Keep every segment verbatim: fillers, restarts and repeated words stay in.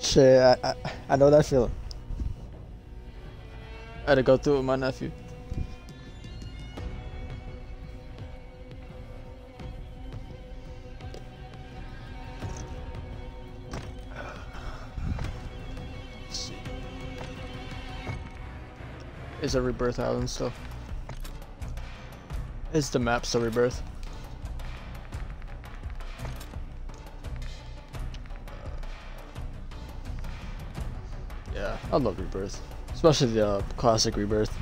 Shit, I, I, I know that feeling. I had to go through it with my nephew. Is a Rebirth Island still? Is the map still Rebirth? Yeah, I love Rebirth, especially the uh, classic Rebirth.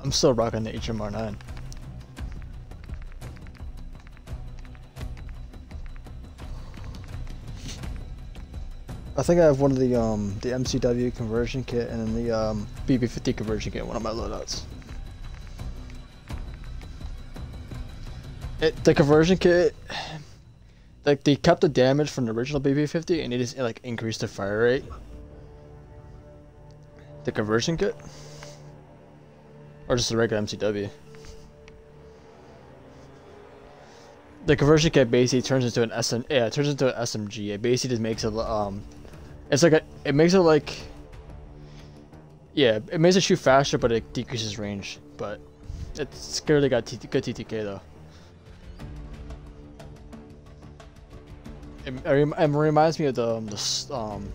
I'm still rocking the H M R nine. I think I have one of the um, the M C W conversion kit and then the um, B B fifty conversion kit in one of my loadouts. It, the conversion kit, like they kept the damage from the original B B fifty and it just it, like increased the fire rate. The conversion kit, or just the regular M C W. The conversion kit basically turns into an S M. Yeah, it turns into an S M G. It basically just makes it um. It's like a, it makes it like, yeah, it makes it shoot faster, but it decreases range. But it's clearly got t good T T K though. It, it, rem it reminds me of the um, the, um,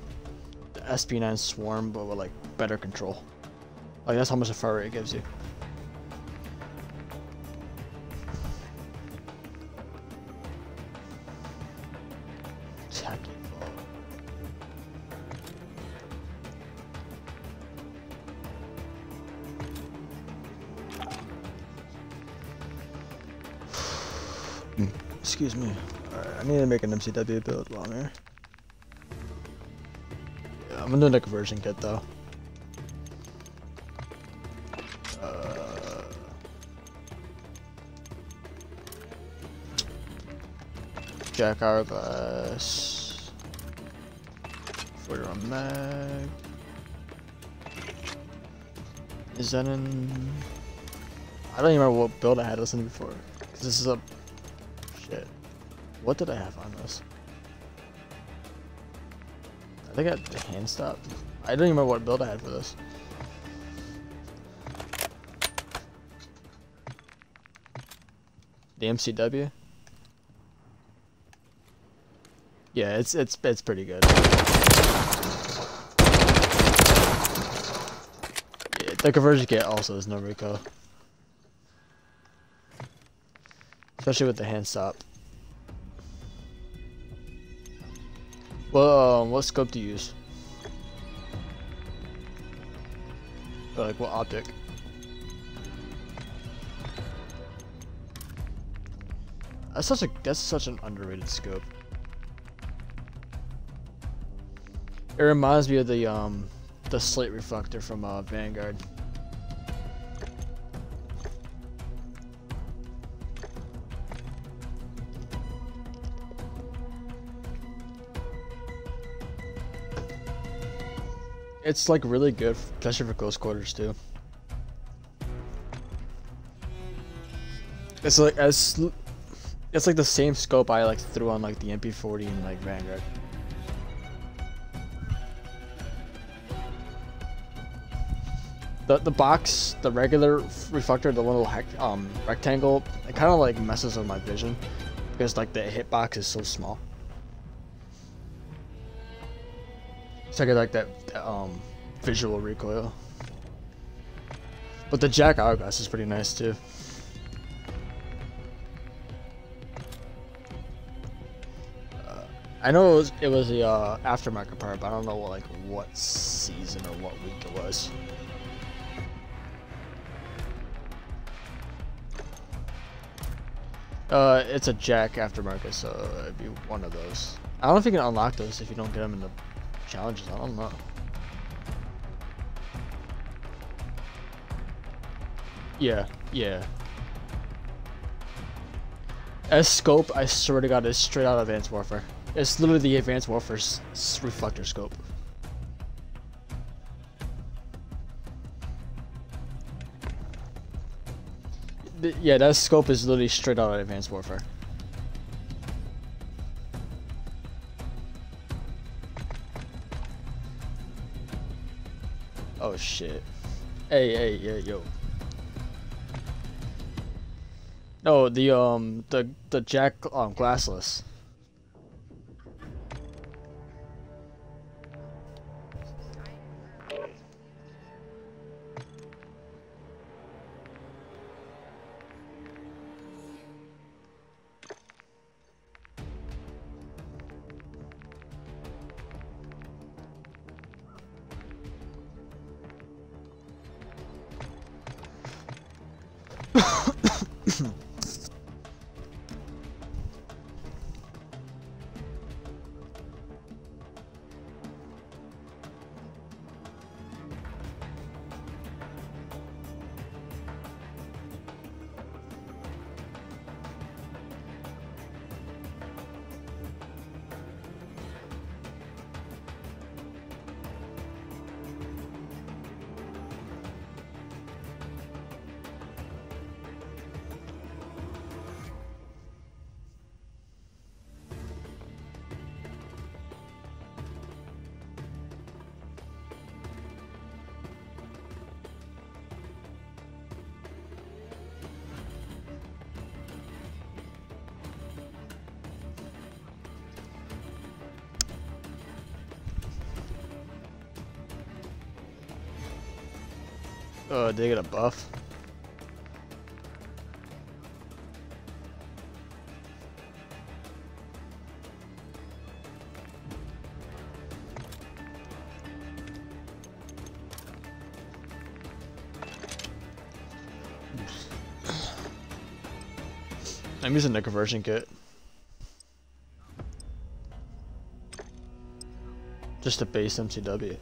the S P nine Swarm, but with like better control. Like that's how much the fire rate it gives you. Excuse me. Alright, I need to make an M C W build while I'm here. Yeah, I'm doing a conversion kit though. Uh, Jack hourglass. Footer on mag. Is that in. I don't even remember what build I had listened to before. Because this is a. What did I have on this? I think I had the hand stop. I don't even remember what build I had for this. The M C W? Yeah, it's it's it's pretty good. Yeah, the conversion kit also is Naruko. Especially with the hand stop. Well, um, what scope do you use? Or, like, what optic? That's such a that's such an underrated scope. It reminds me of the um the slate reflector from uh, Vanguard. It's like really good, especially for close quarters too. It's like as, it's like the same scope I like threw on like the M P forty and like Vanguard. The the box, the regular reflector, the little hec um rectangle, it kind of like messes with my vision because like the hitbox is so small. So I get like that um, visual recoil. But the jack hourglass is pretty nice too. Uh, I know it was, it was the uh, aftermarket part, but I don't know what, like what season or what week it was. Uh, it's a jack aftermarket, so it'd be one of those. I don't know if you can unlock those if you don't get them in the challenges, I don't know. Yeah, yeah. As scope, I swear to God, is straight out of Advanced Warfare. It's literally the Advanced Warfare's reflector scope. th yeah, that scope is literally straight out of Advanced Warfare. Oh shit. Hey, hey, yeah, yo. No, the um the the jack um glassless. Oh, uh, did they get a buff? I'm using the conversion kit. Just the base M C W.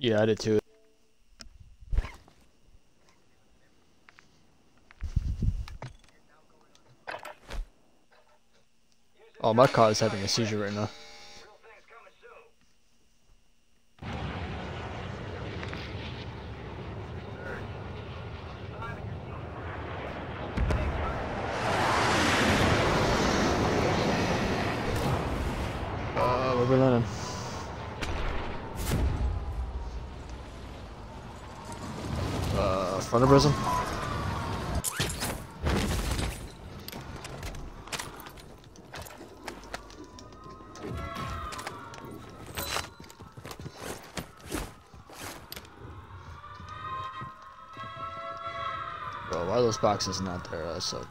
Yeah, I did too. Oh, my car is having a seizure right now. Box is not there, that's okay.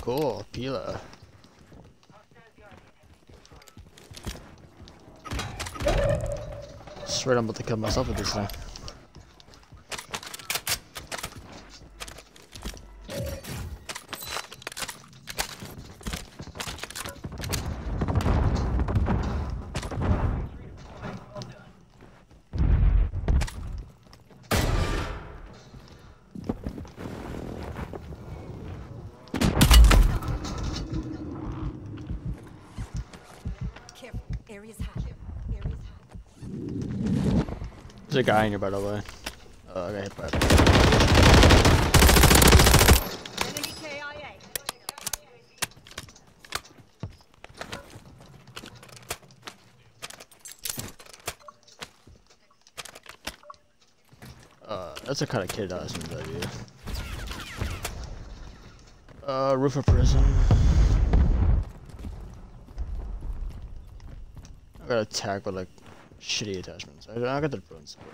Cool, Pila. Straight, I'm about to kill myself with this thing. There's a guy in here, by the way. Oh, I got hit by it. Uh, that's the kind of kid I was gonna do. Uh, roof of prison. I got attacked by like shitty attachments. I, I got the drone support.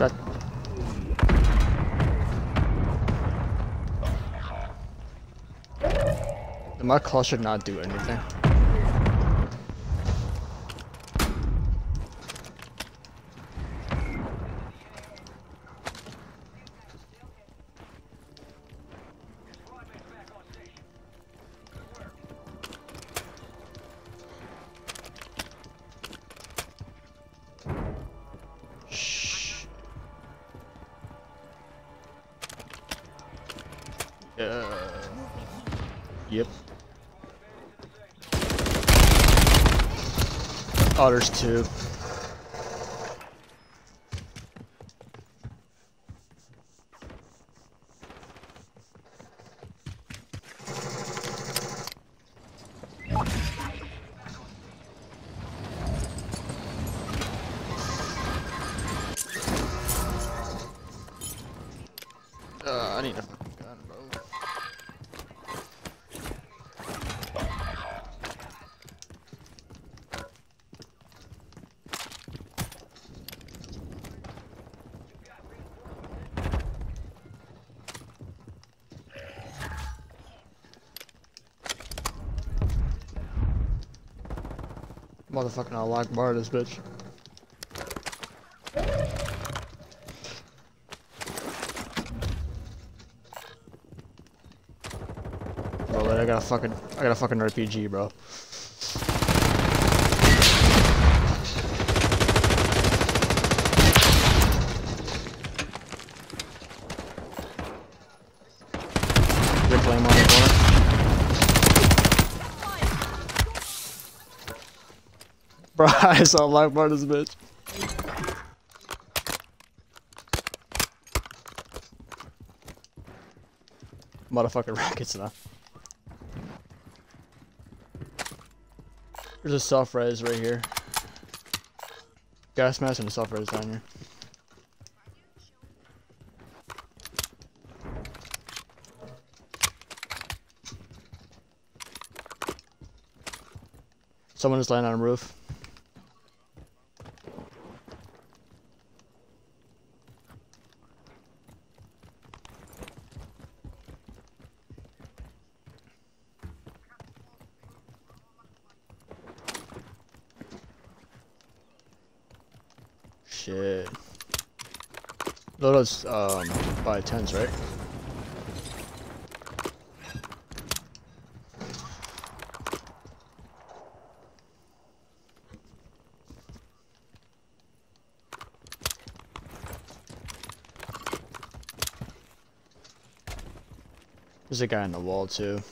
lett. The mud claw should not do anything. There's two. Uh, I need a fucking gun, bro. Motherfucking I'll lock bar this bitch. Bro, I got a fucking I got a fucking R P G, bro. Bro, I saw Black Matter this bitch. Motherfucking rockets now. There's a self res right here. Gas mask and a self res down here. Someone is laying on a roof. Shit. Those um by tens, right? There's a guy on the wall too.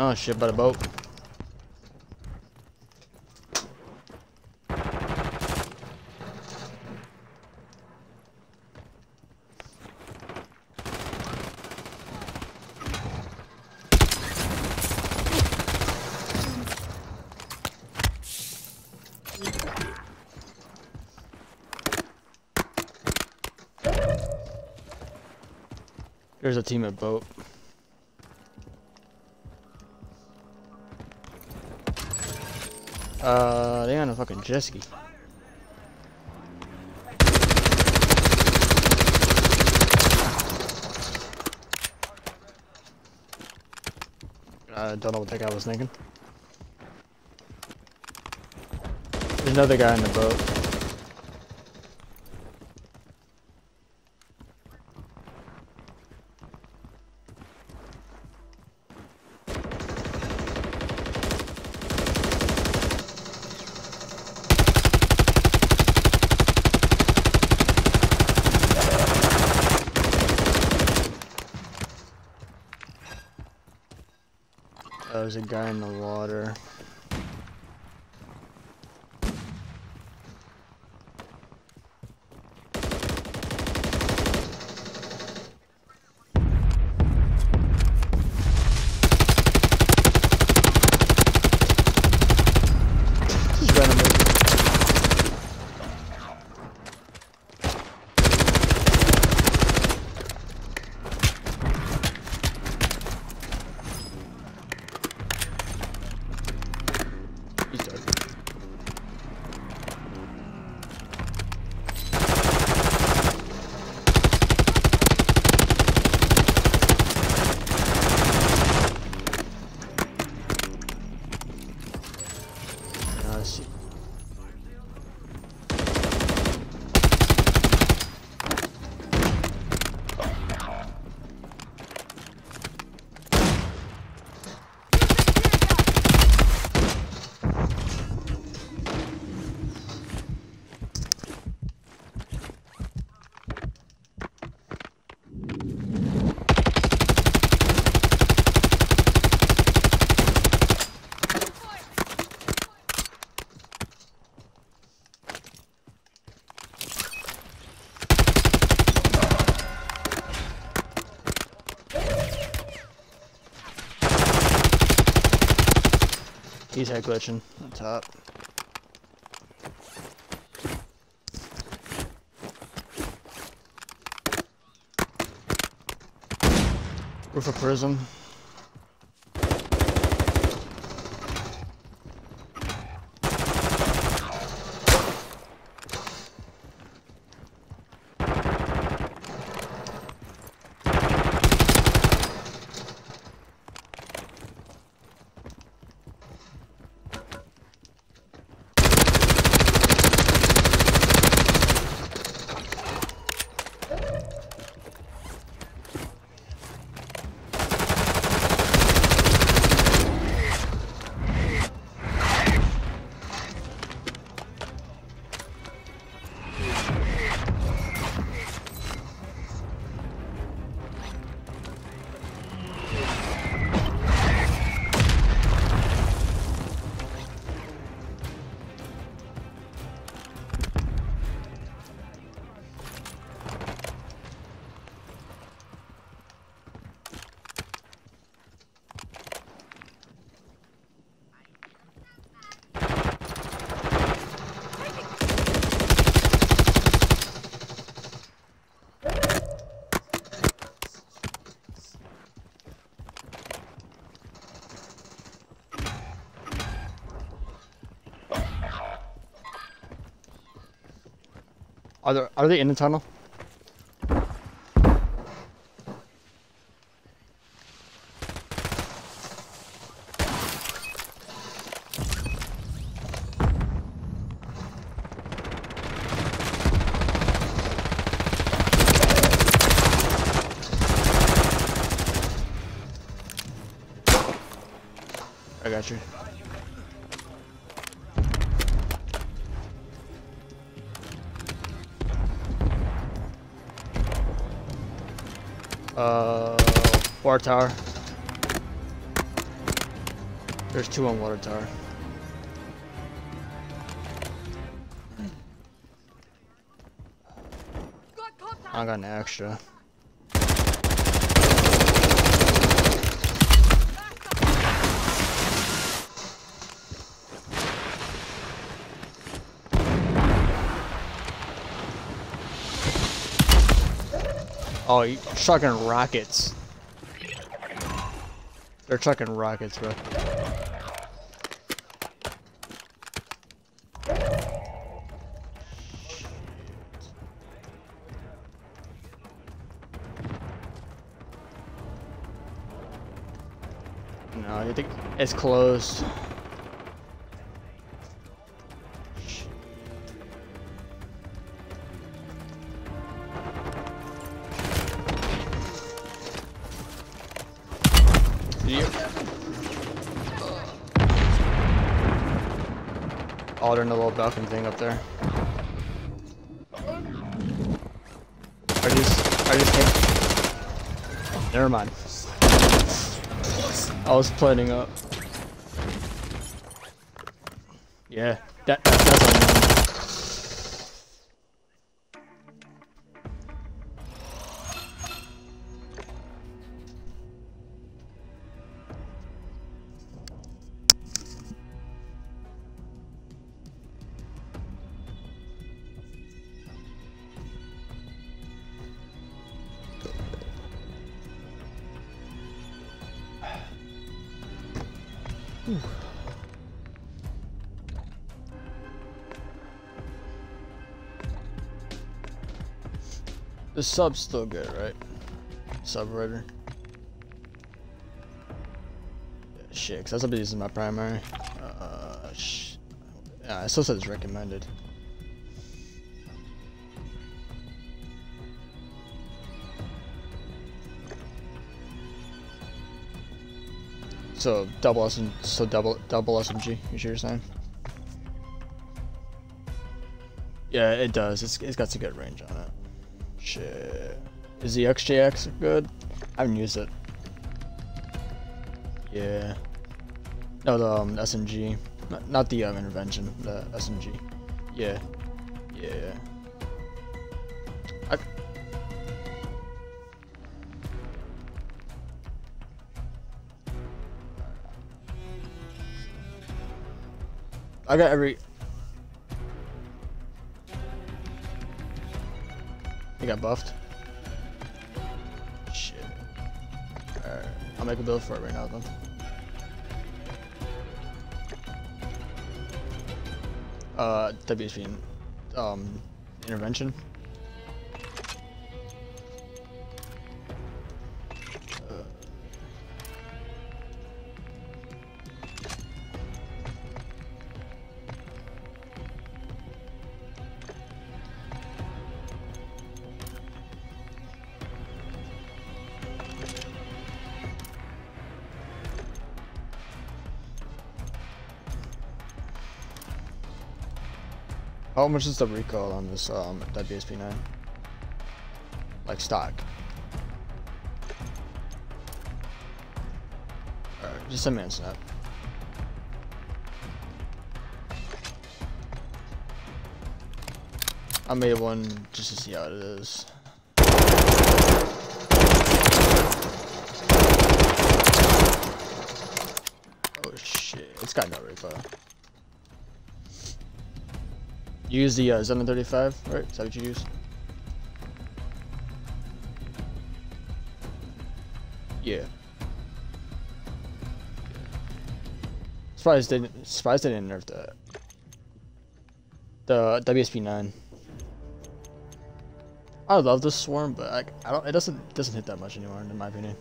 Oh shit, but a boat. There's a team at boat. Uh, they on a fucking jet ski. I don't know what that guy was thinking. There's another guy in the boat. There's a guy in the water. He's head glitching on top. Roof of prism. Are they, are they in the tunnel? I got you. Uh, water tower. There's two on water tower. I got an extra. Oh, you're chucking rockets. They're chucking rockets, bro. No, I think it's closed. Oh, they're in the little balcony thing up there. I just, I just can't. Never mind. I was planning up. Yeah, that, that that's on me. The sub's still good, right? Subwriter. Yeah, shit, cause that's what this is my primary. Uh, sh uh, it still says recommended. So double S and so double double S M G. You sure you're saying? Yeah, it does. It's it's got some good range on it. Shit. Is the X J X good? I haven't used it. Yeah. No, the um, S M G. Not, not the um, intervention, the S M G. Yeah. Yeah. I... I got every... He got buffed. Shit. Alright. I'll make a build for it right now, then. Uh, W S P, um, intervention. Uh. How much is the recoil on this um, W S P nine? Like stock. Alright, just a man snap. I made one just to see how it is. Oh shit, it's got no recoil. You use the uh, Xenon thirty-five, right? Is that what you use? Yeah. Surprised they didn't, surprised they didn't nerf that. The W S P nine. I love this swarm, but I, I don't. It doesn't doesn't hit that much anymore, in my opinion.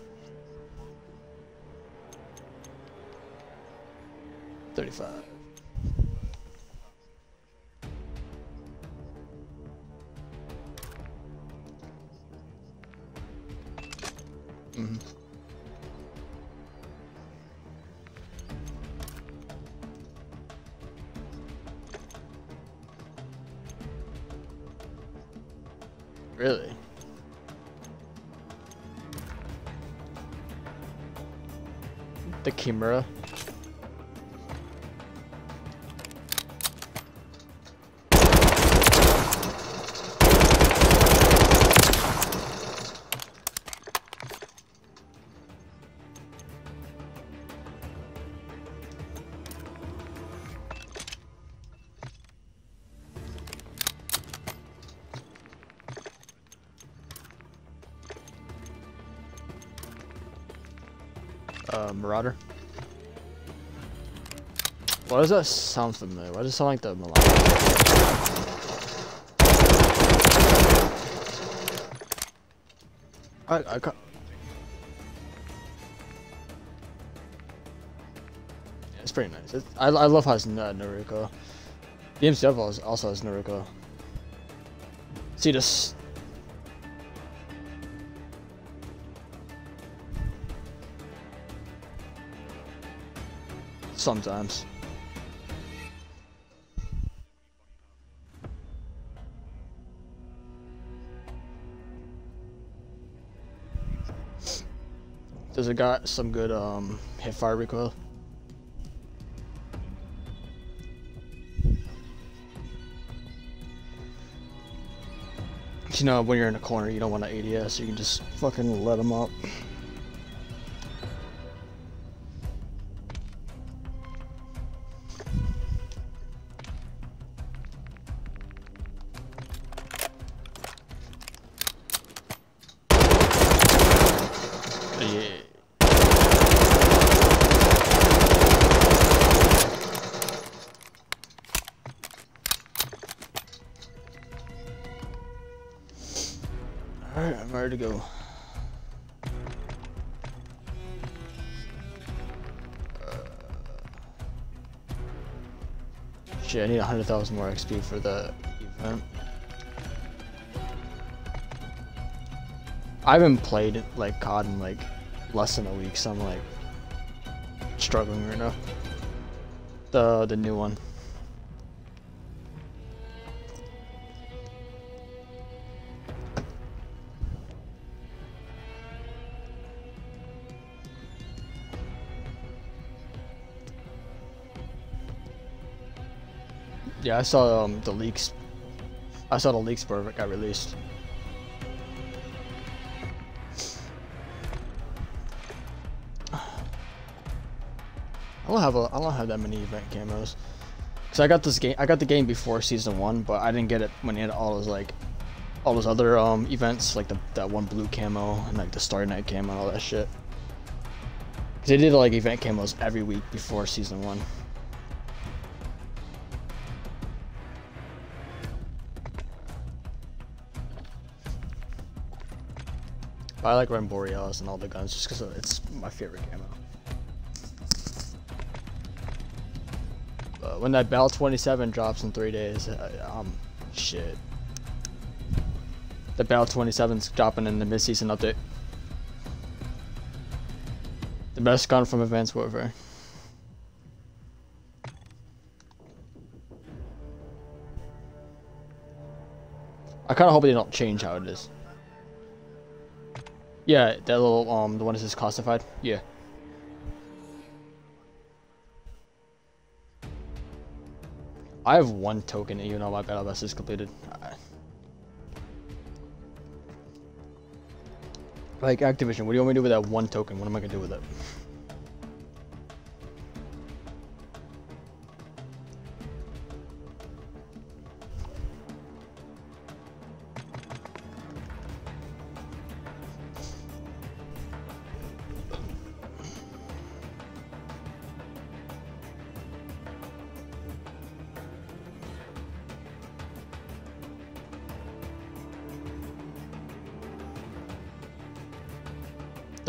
thirty-five. Mm-hmm. Really? The Kimura. Uh, Marauder. Why does that sound familiar? Why does it sound like the Milan? I, I can't. pretty nice. It's, I, I love how it's uh, Naruko. The M C W also has Naruko. See this. Sometimes. Does it got some good um, hip fire recoil? You know, when you're in a corner, you don't want to A D S, so you can just fucking let them up. I need one hundred thousand more X P for the event. I haven't played like C O D in like less than a week, so I'm like struggling right now. The the new one. Yeah, I saw um, the leaks. I saw the leaks before it got released. I don't have a. I don't have that many event camos. Cause I got this game. I got the game before season one, but I didn't get it when it had all those like, all those other um events like the that one blue camo and like the Starry Night camo and all that shit. Cause they did like event camos every week before season one. I like Ren Borealis and all the guns just because it's my favorite camo. But when that Battle twenty-seven drops in three days, I, um, shit. The Battle twenty-seven's dropping in the mid-season update. The best gun from Advanced Warfare. I kind of hope they don't change how it is. Yeah, that little, um, the one that says classified. Yeah. I have one token even though my battle bus is completed. I... Like, Activision, what do you want me to do with that one token? What am I going to do with it?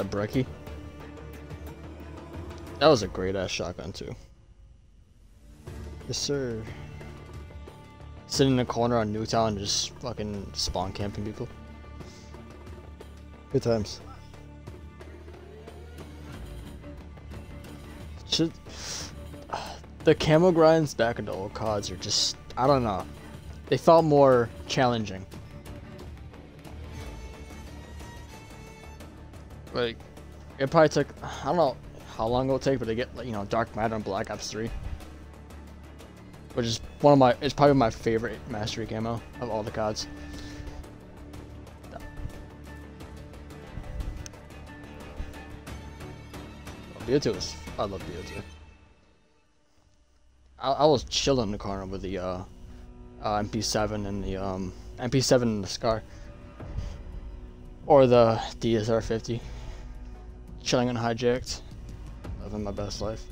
Brecky. That was a great ass shotgun too. Yes sir. Sitting in the corner on Newtown and just fucking spawn camping people. Good times. Should... The camo grinds back into old C O Ds are just, I don't know. They felt more challenging. Like, it probably took, I don't know how long it'll take, but they get, you know, Dark Matter and Black Ops three. Which is one of my, it's probably my favorite mastery camo of all the C O Ds. B O two is, I love B O two. I, I was chilling in the corner with the uh, uh, M P seven and the, um, M P seven and the Scar. Or the D S R fifty. Chilling and hijacked, living my best life.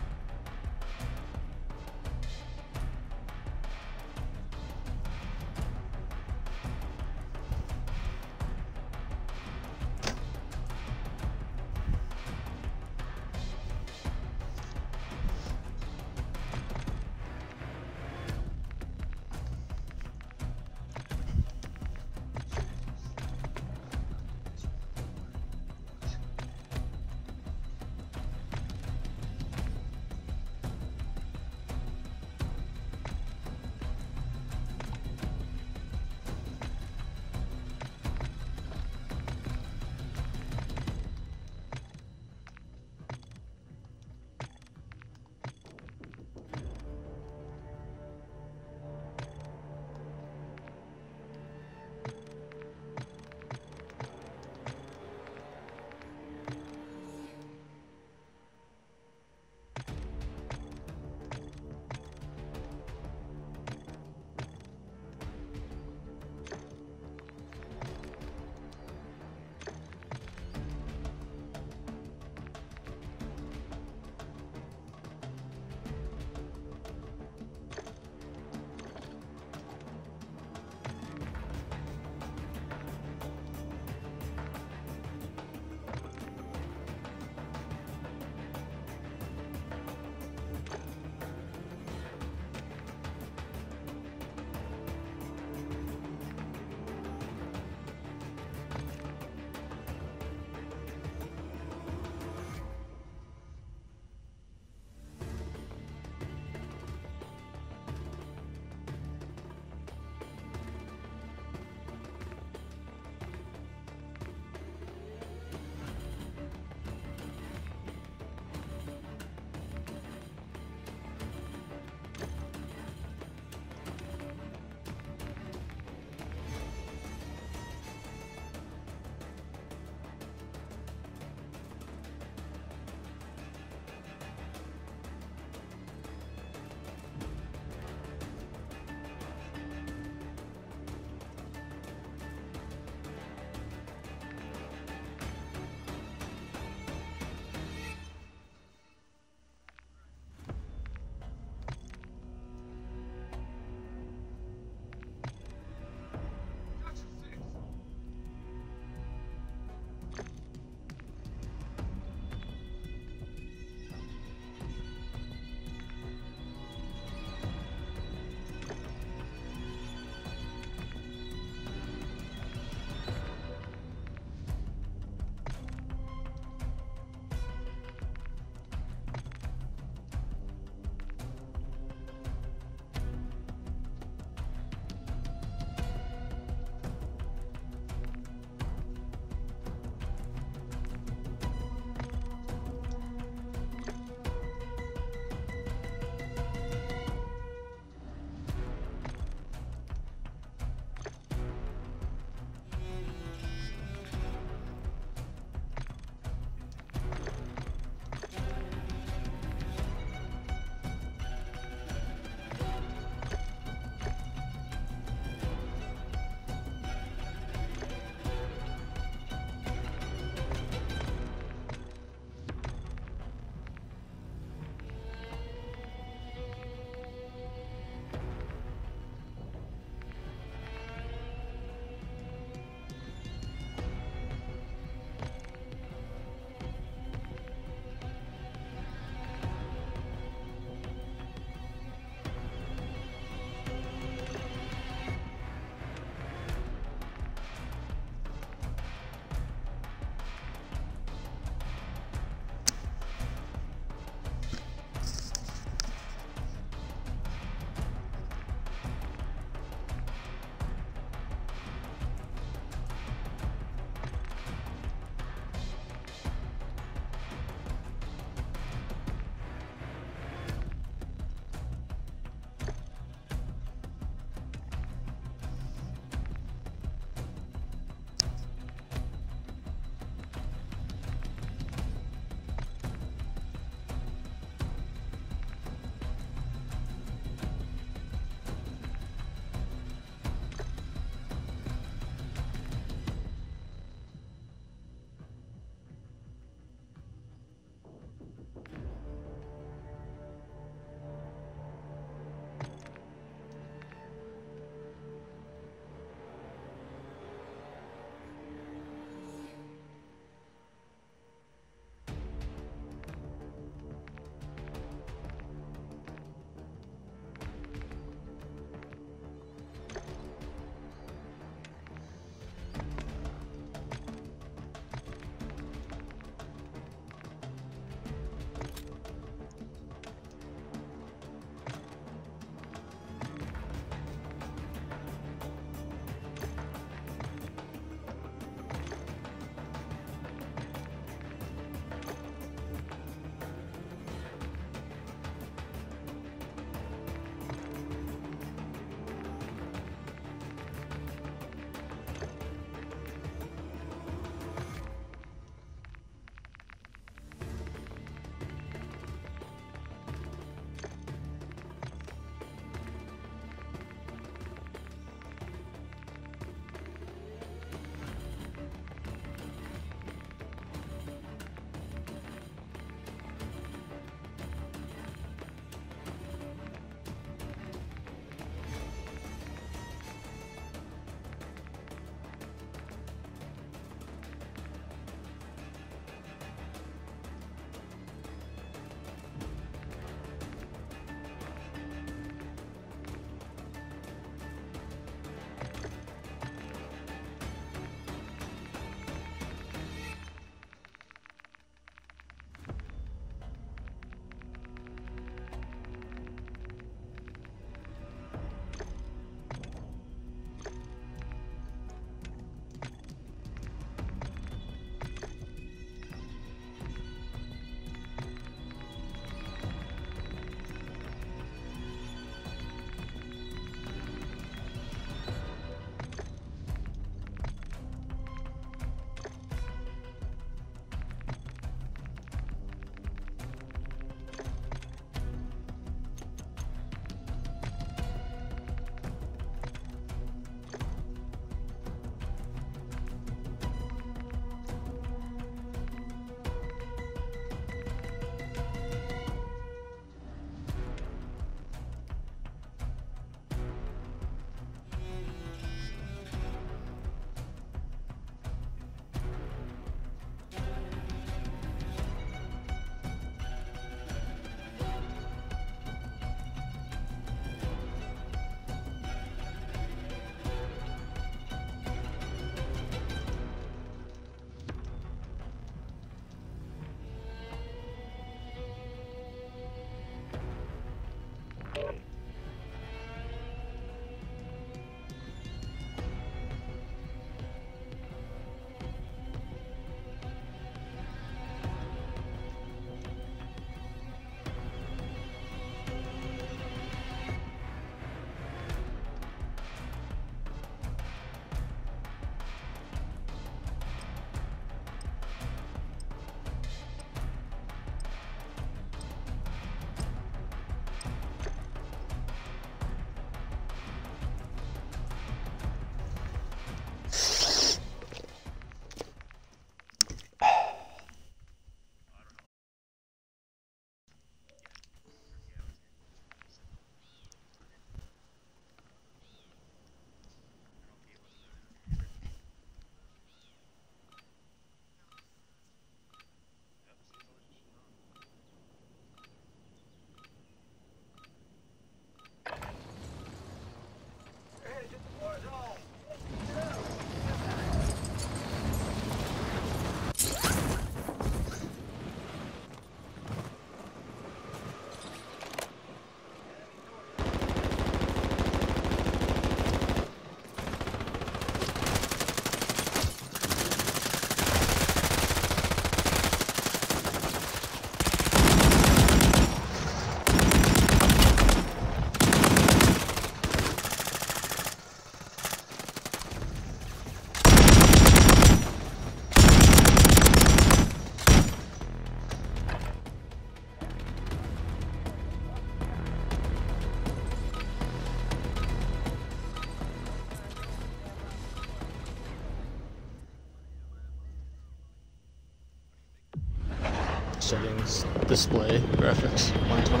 settings, display, graphics, one ton.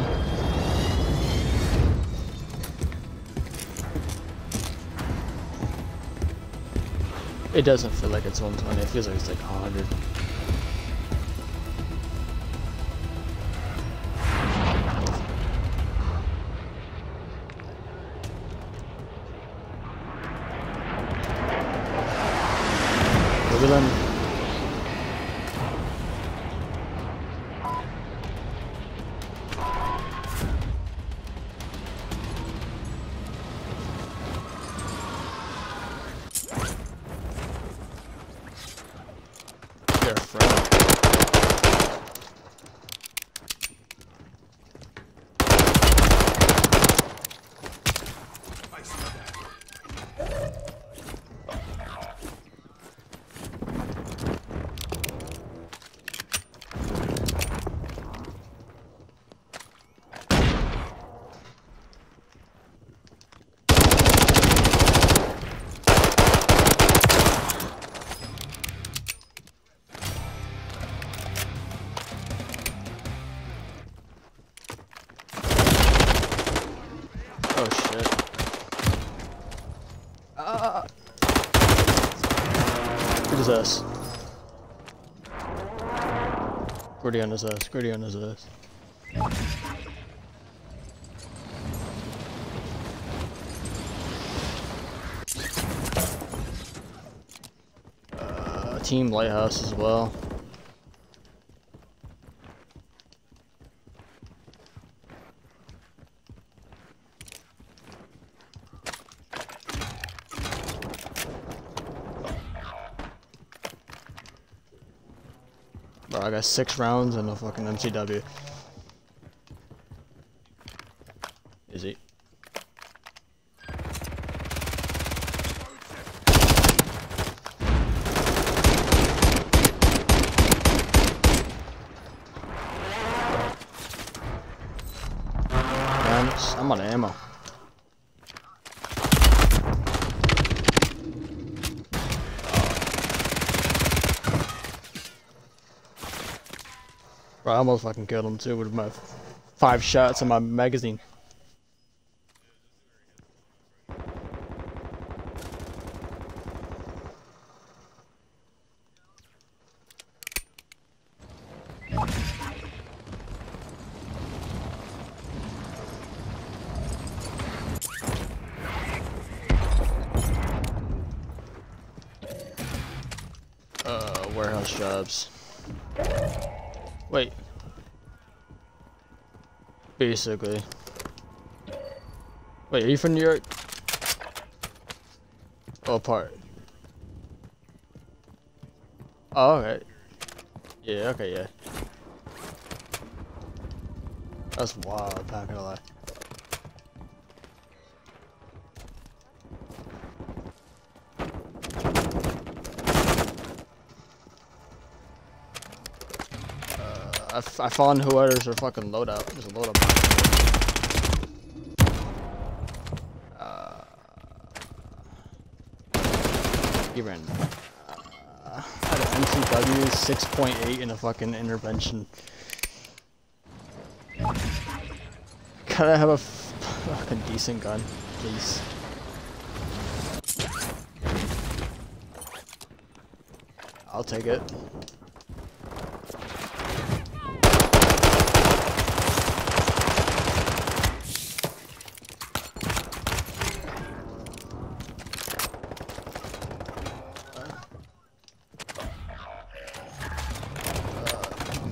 It doesn't feel like it's one twenty, it feels like it's like one hundred. Gritty on his ass, gritty on his ass. Uh, Team Lighthouse as well. I got six rounds and a fucking M C W. Is he? I'm, I'm out of ammo. I almost fucking killed him too with my five shots in my magazine. Uh, warehouse jobs. Wait. Basically. Wait, are you from New York? Oh, part. Oh, okay. Yeah, okay, yeah. That's wild, I'm not gonna lie. I, f I found whoever's their fucking loadout. There's a loadout. Uh, you ran. Uh, I had an M C W six point eight and a fucking intervention. Can I have a f fucking decent gun, please? I'll take it.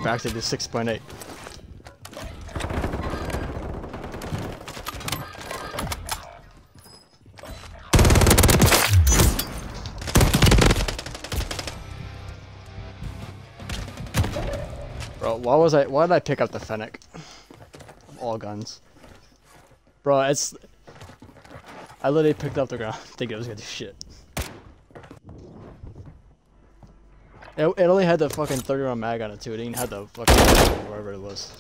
Back to the six point eight. Bro, why was I? Why did I pick up the Fennec? All guns, bro. It's. I literally picked up the ground, thinking it was gonna do shit. It, it only had the fucking thirty round mag on it too, it didn't have the fucking wherever it was.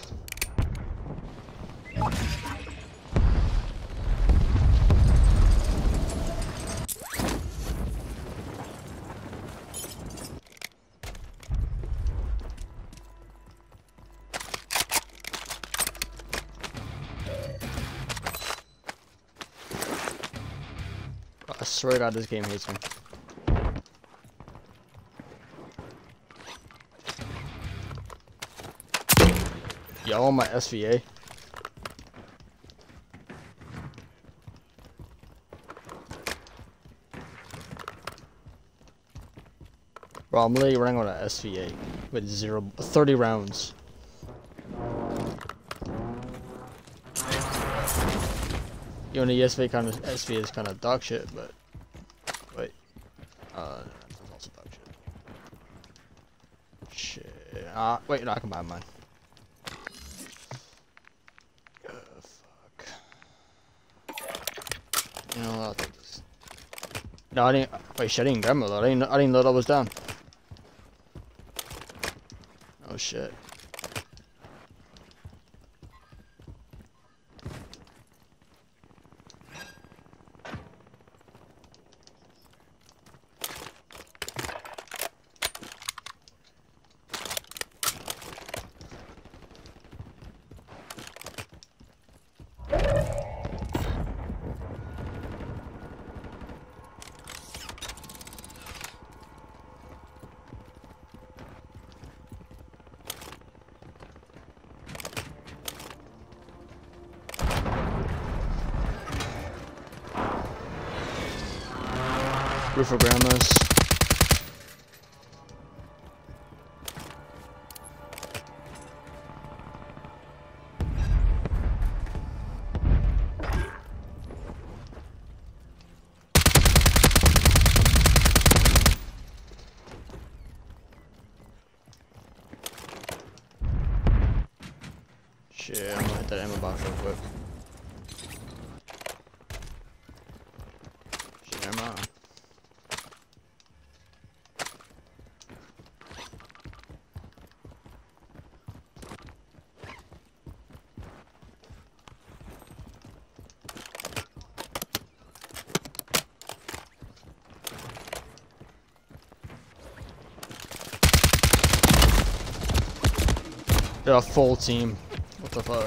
I swear to God, this game hates me. Yo, my S V A. Bro, I'm literally running on an S V A with zero, thirty rounds. You know, the S V A kind of S V A is kind of dog shit, but wait, uh, that's also dog shit. Shit, uh, wait, no, I can buy mine. Uh, fuck. You know, I'll take this. No, I didn't. Wait, shit, I didn't grab my load. I didn't. I didn't know that was down. Oh shit. For grandmas. Shit, I'm gonna hit that ammo box real quick. Shit, I'm on. They're a full team. What the fuck?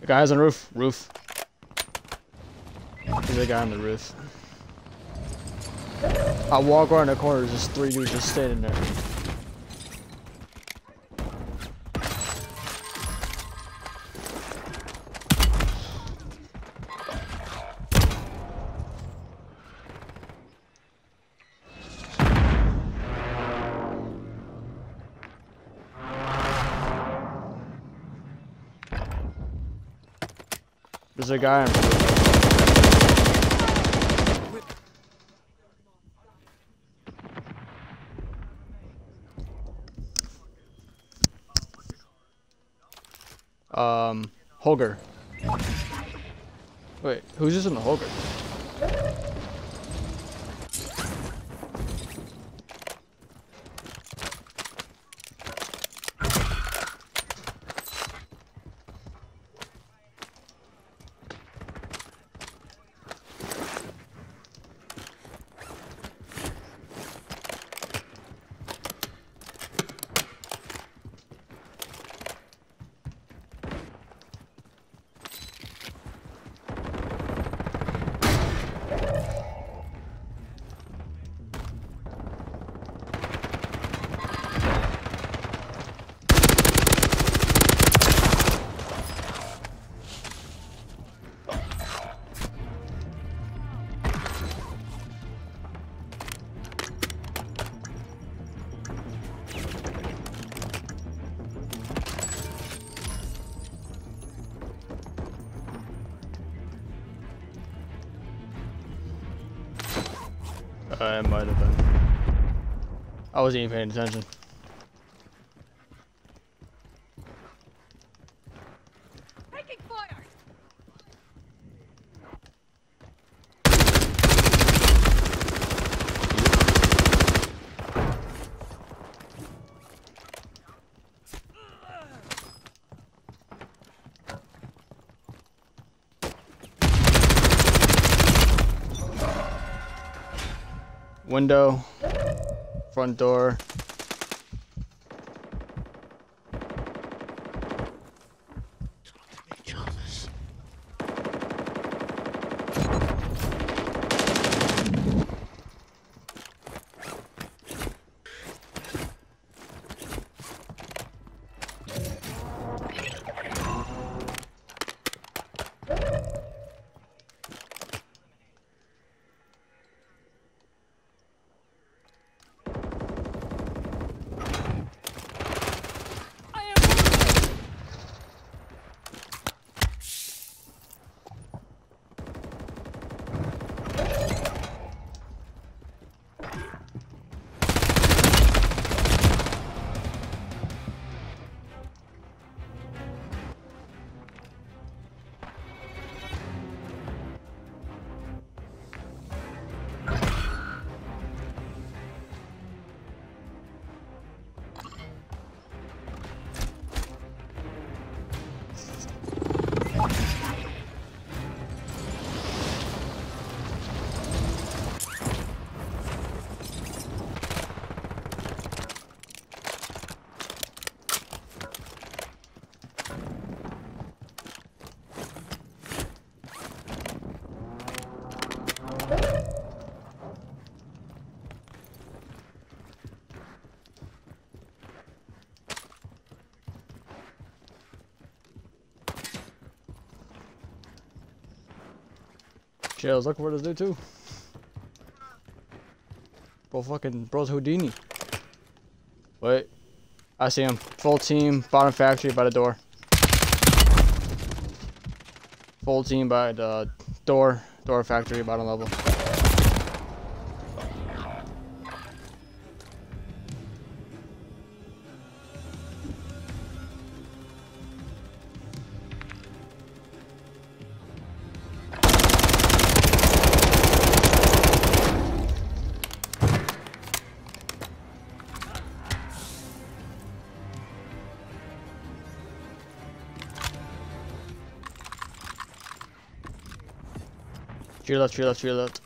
The guy's on the roof. Roof. There's a guy on the roof. I walk around the corner, there's just three dudes just standing there. There's a guy in front of me. Um, Holger. Wait, who's this in the Holger? I might have been. I wasn't even paying attention. Taking fire. Window, front door. Yeah, I was looking for this dude too. Bro, fucking bro's Houdini. Wait, I see him. Full team, bottom factory by the door. Full team by the door, door factory, bottom level. Tree left, tree left, tree left.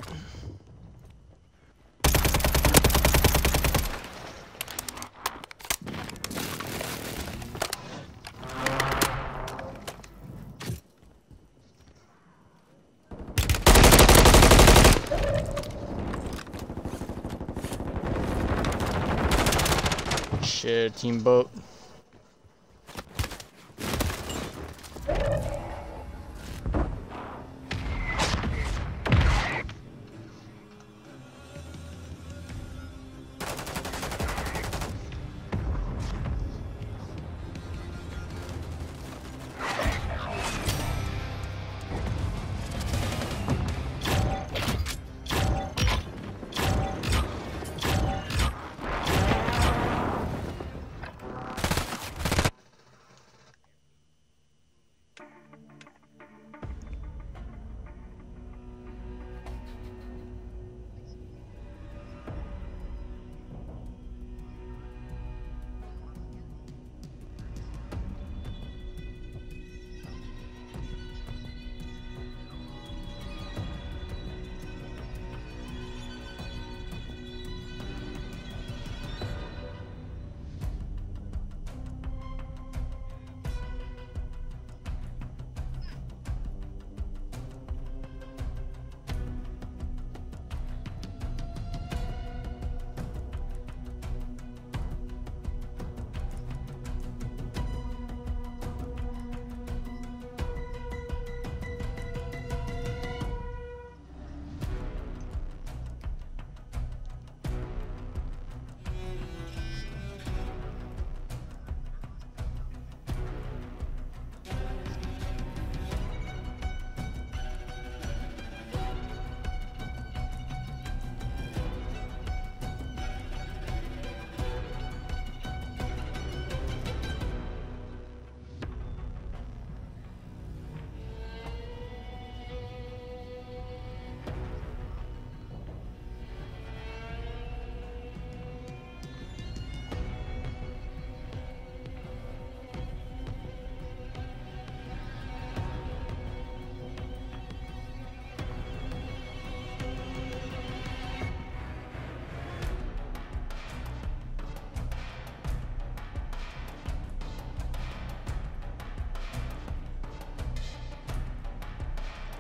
Shit, team boat.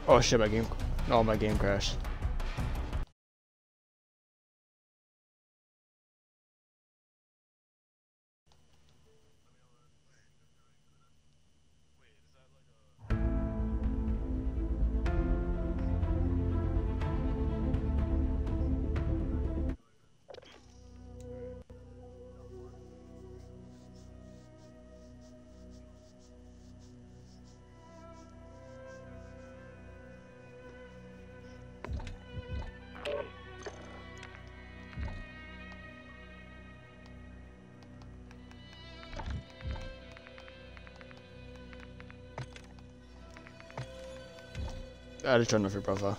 Oh shit, my game, oh my game crashed. I just turned off your profile.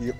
Yep.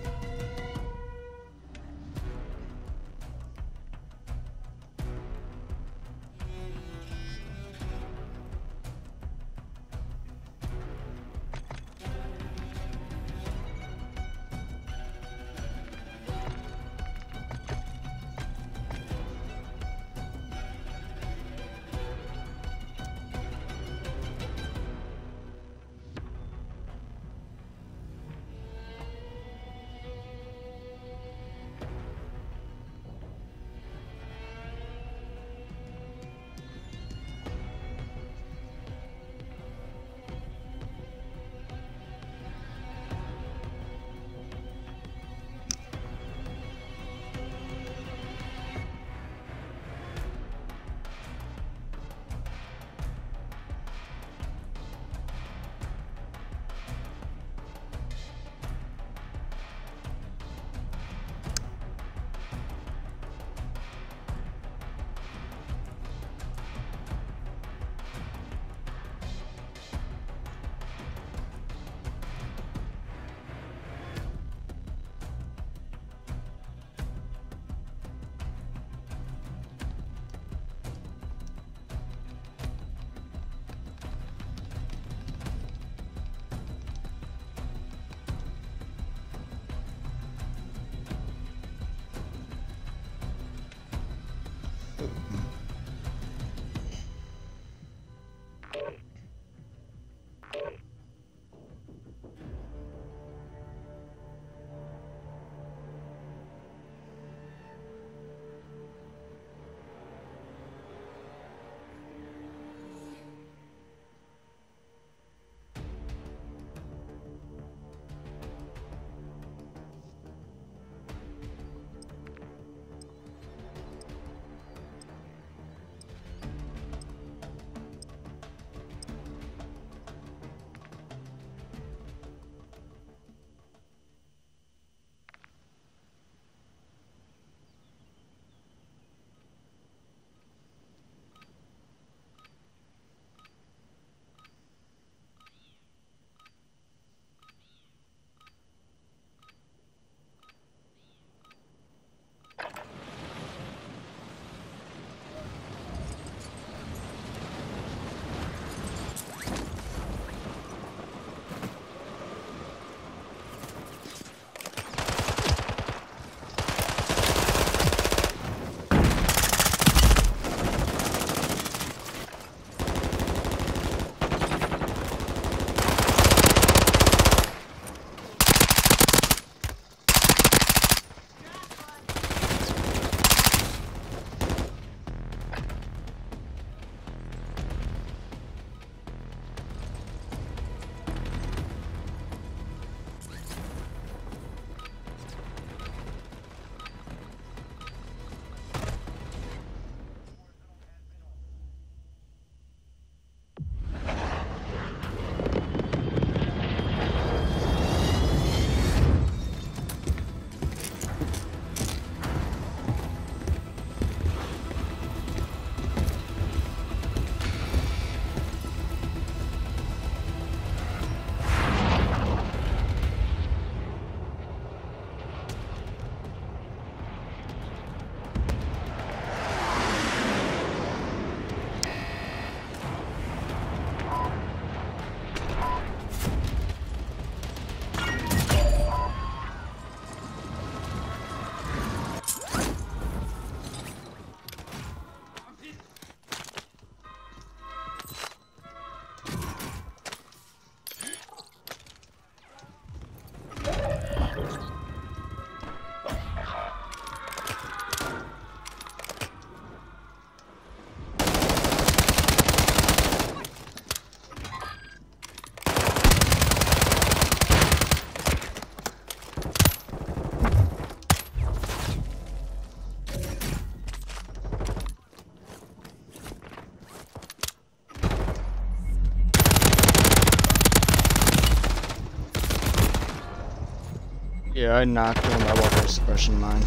Yeah, I knocked him. I walked with suppression mine.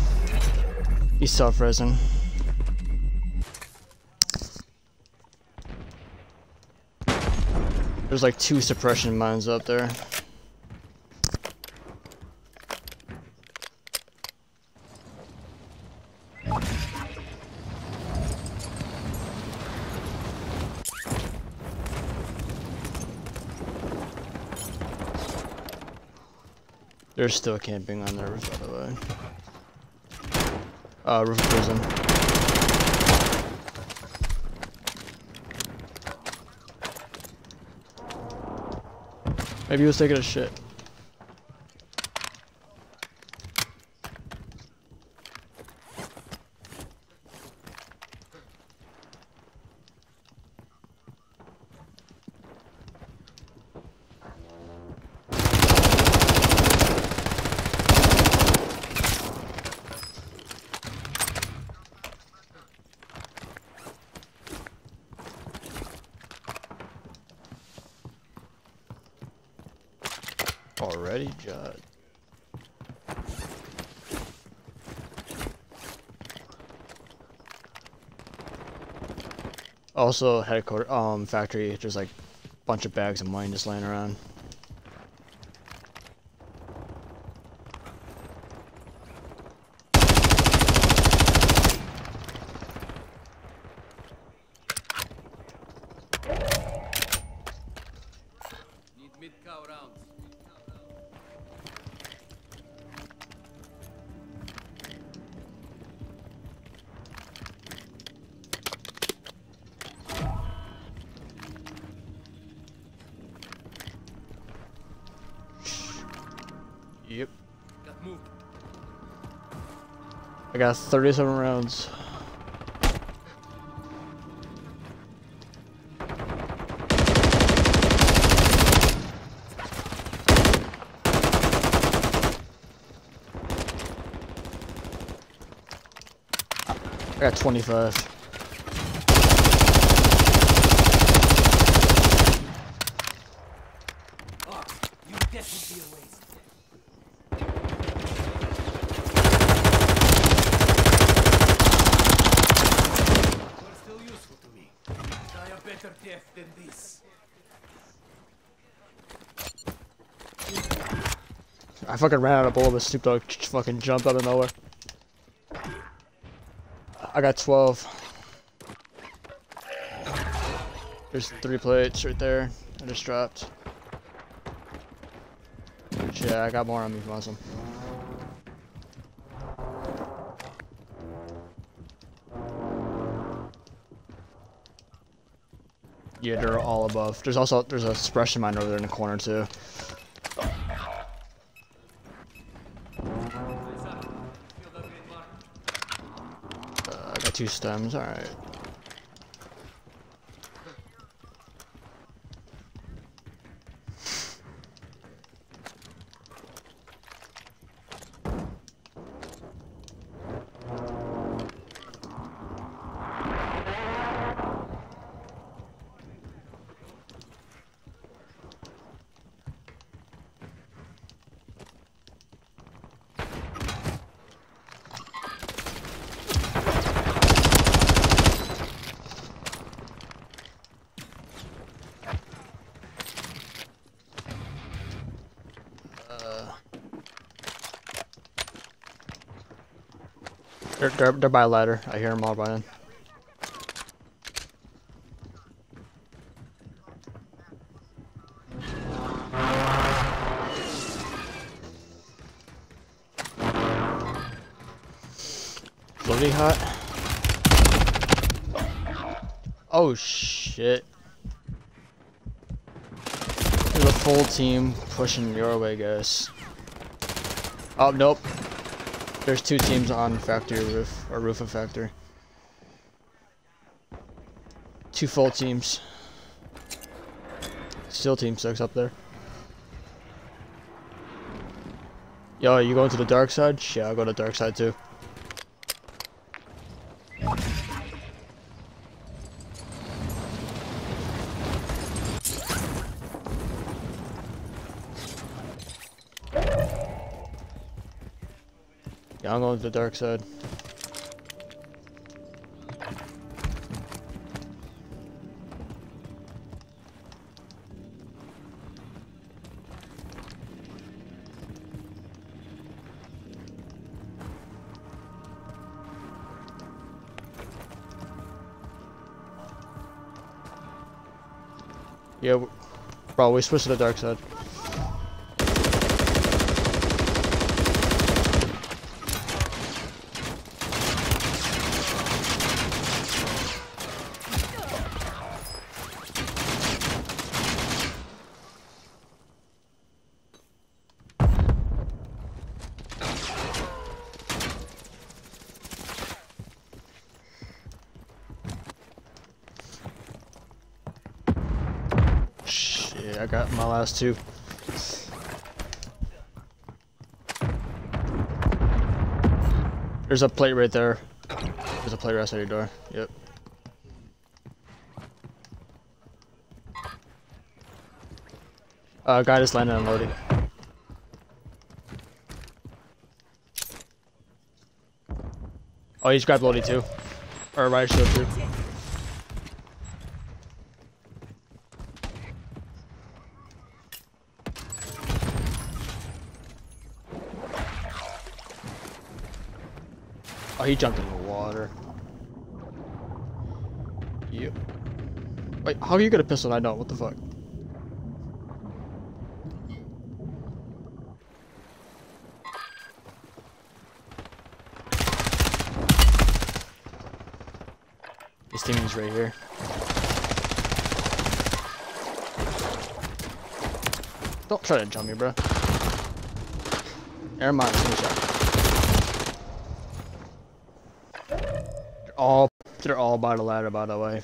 He's self-risen. There's like two suppression mines up there. They're still camping on the roof, by the way. Uh, roof prison. Maybe he was taking a shit. Already, Judd. Also, headquarters, um, factory, just like a bunch of bags of money just laying around. Yep. Got moved. I got thirty-seven rounds. I got twenty-five. I fucking ran out of bullets. Snoop Dogg fucking jumped out of nowhere. I got twelve. There's three plates right there. I just dropped. But yeah, I got more on me if you want some. Yeah, they're all above. There's also there's a suppression mine over there in the corner too. Two stems, alright. They're, they're, they're by a ladder. I hear them all running. Bloody hot. Oh shit. There's a full team pushing your way, guys. Oh, nope. There's two teams on factory roof, or roof of factory. Two full teams. Still team six up there. Yo, you going to the dark side? Yeah, I'll go to the dark side too. I'm going to the dark side. Yeah, bro, we switched to the dark side. Yeah, I got my last two. There's a plate right there. There's a plate right outside your door. Yep. Uh, guy just landed unloaded. Oh, he's grabbed loaded too. Or rider shield too. Oh, he jumped in the water. Yep. Wait, how are you gonna pistol? I don't. What the fuck? This team is right here. Don't try to jump me, bro. Never mind. They're all, they're all by the ladder, by the way.